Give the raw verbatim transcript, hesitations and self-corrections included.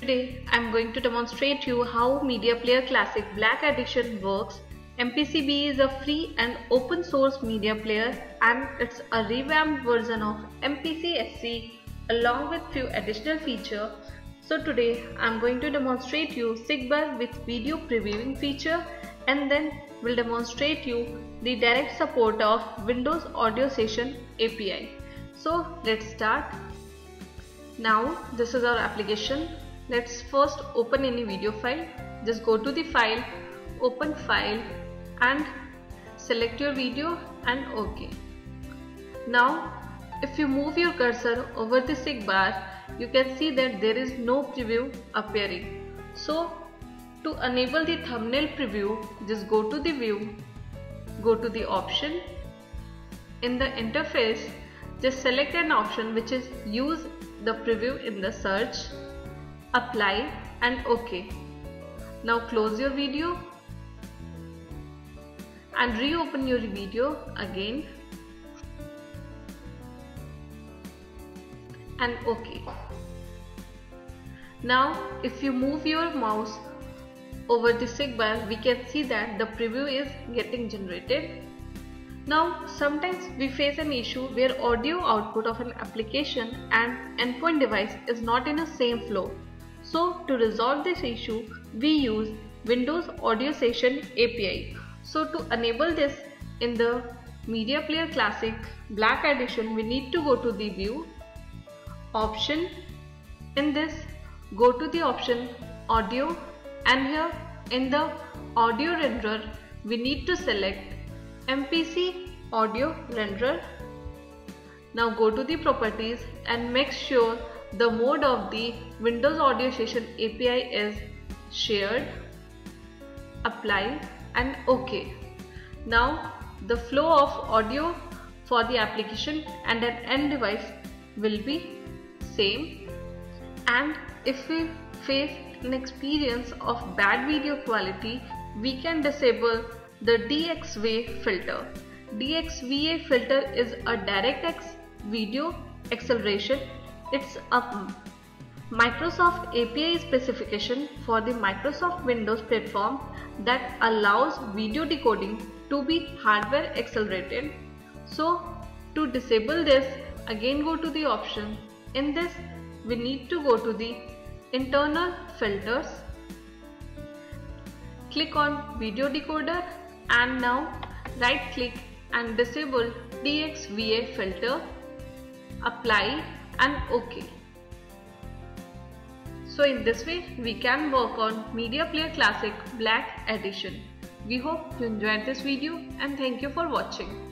Today I am going to demonstrate you how Media Player Classic Black Edition works. M P C B E is a free and open source media player and it's a revamped version of M P C H C along with few additional features. So today I am going to demonstrate you Sigbar with video previewing feature, and then we'll demonstrate you the direct support of Windows Audio Session A P I. So let's start. Now this is our application. Let's first open any video file. Just go to the file, open file, and select your video and OK. Now if you move your cursor over the sidebar, you can see that there is no preview appearing. So to enable the thumbnail preview, just go to the view, go to the option. In the interface, just select an option which is use the preview in the search. Apply and OK. Now close your video and reopen your video again and OK. Now if you move your mouse over the sidebar, we can see that the preview is getting generated. Now sometimes we face an issue where audio output of an application and endpoint device is not in the same flow. So to resolve this issue, we use Windows Audio Session A P I. So to enable this in the Media Player Classic Black Edition, we need to go to the view, option. In this, go to the option audio, and here in the audio renderer, we need to select M P C Audio Renderer. Now go to the properties and make sure the mode of the Windows Audio Session A P I is shared. Apply and OK. Now the flow of audio for the application and an end device will be same. And if we face an experience of bad video quality, we can disable the D X V A filter. D X V A filter is a DirectX video acceleration. It's a Microsoft A P I specification for the Microsoft Windows platform that allows video decoding to be hardware accelerated. So to disable this, again go to the option. In this, we need to go to the internal filters, click on video decoder, and now right click and disable D X V A filter. Apply and OK. So in this way we can work on Media Player Classic Black Edition. We hope you enjoyed this video and thank you for watching.